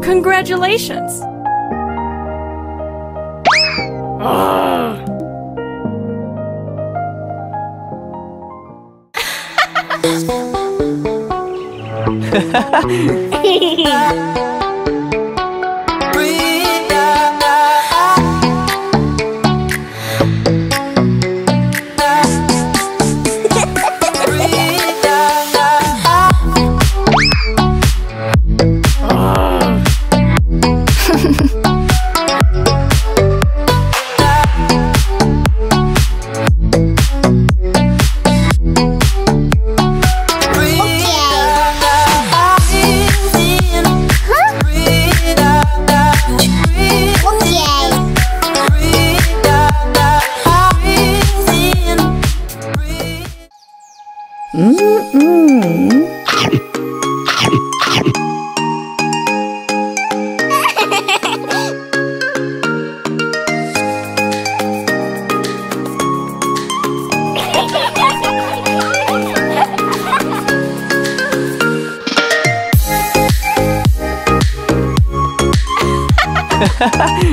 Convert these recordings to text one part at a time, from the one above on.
Congratulations! Baby.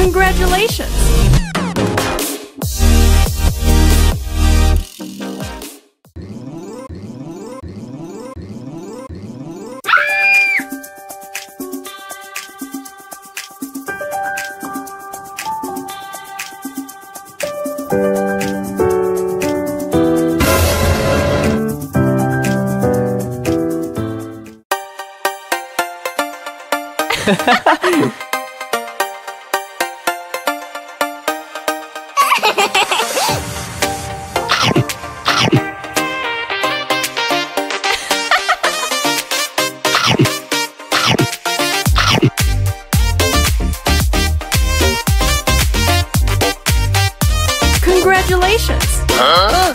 Congratulations! Huh?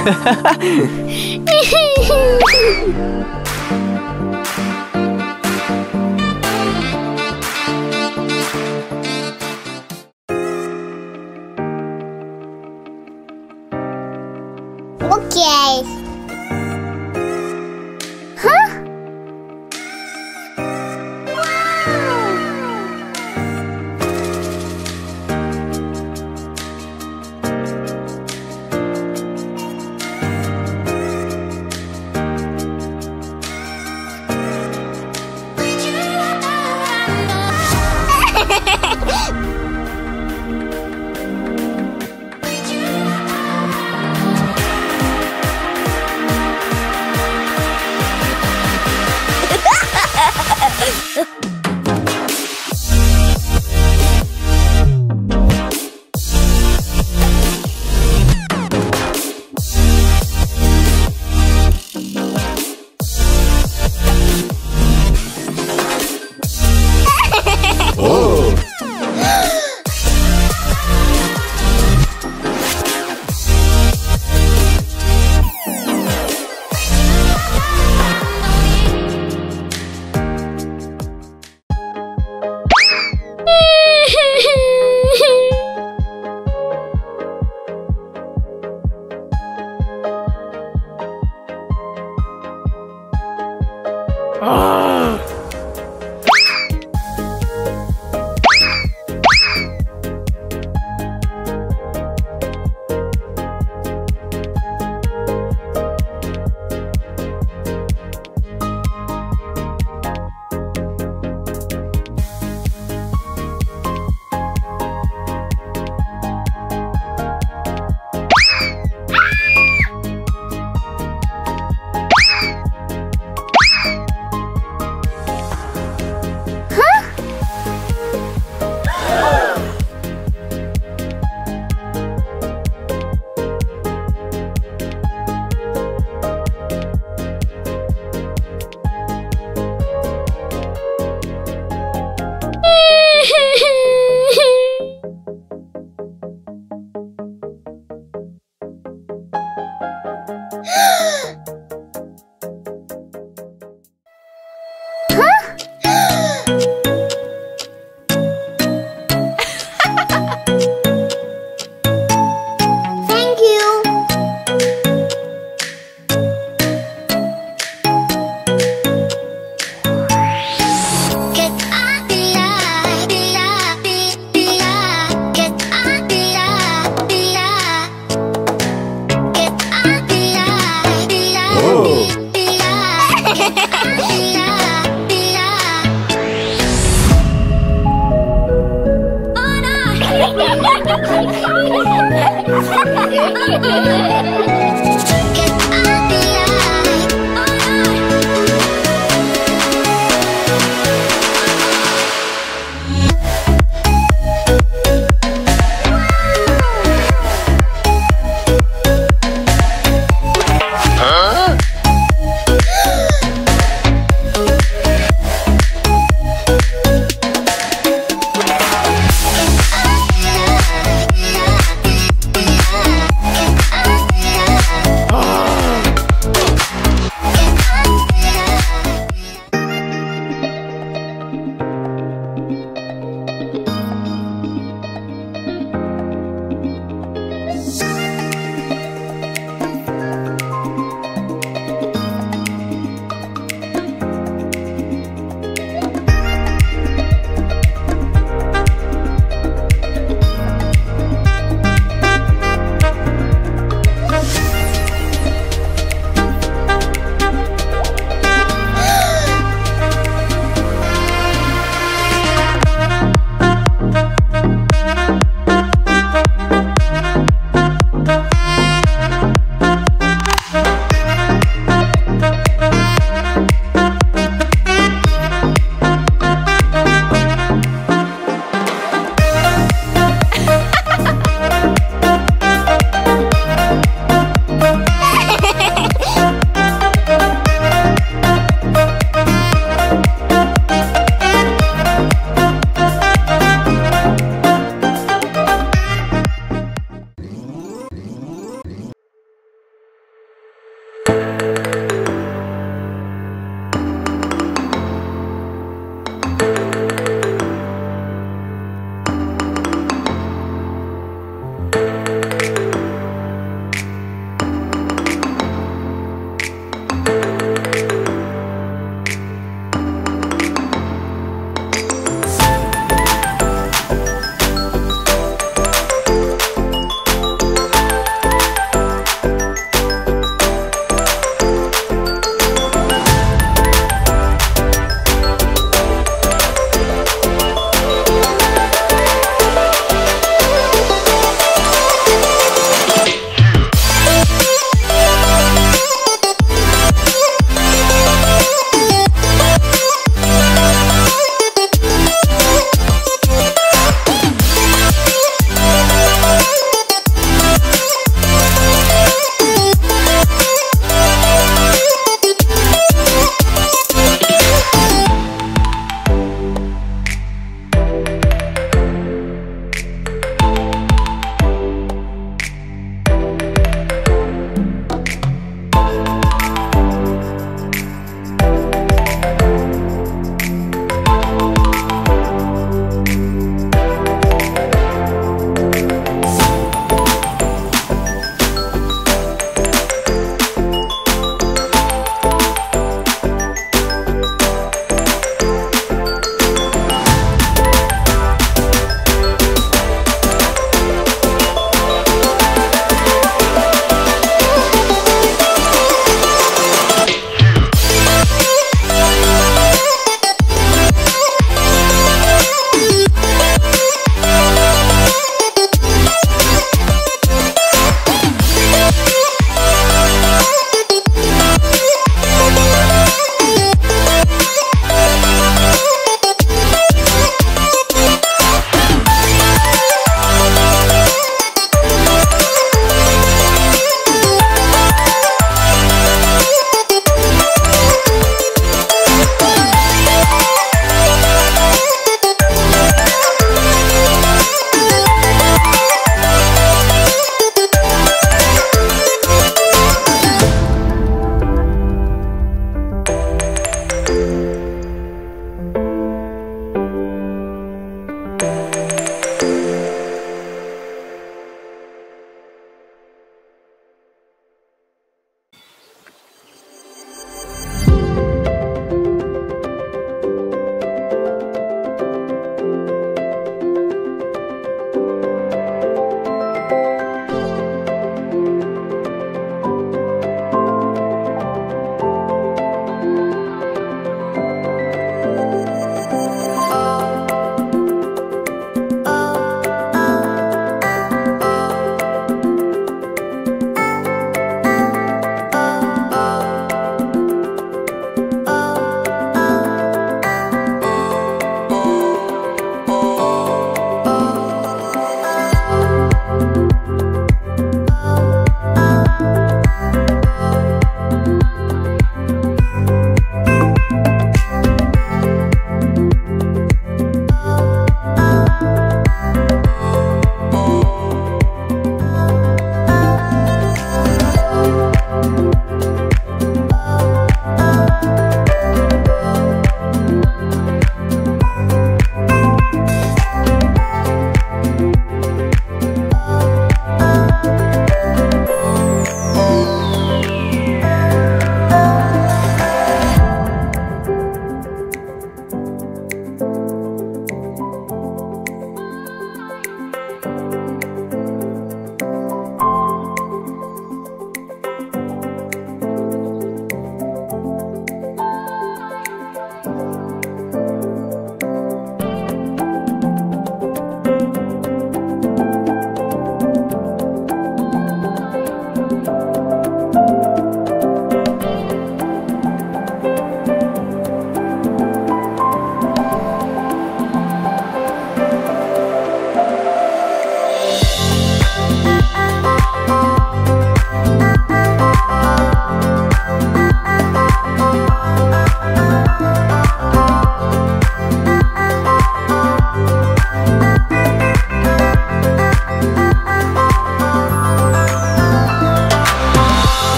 Okay. Huh?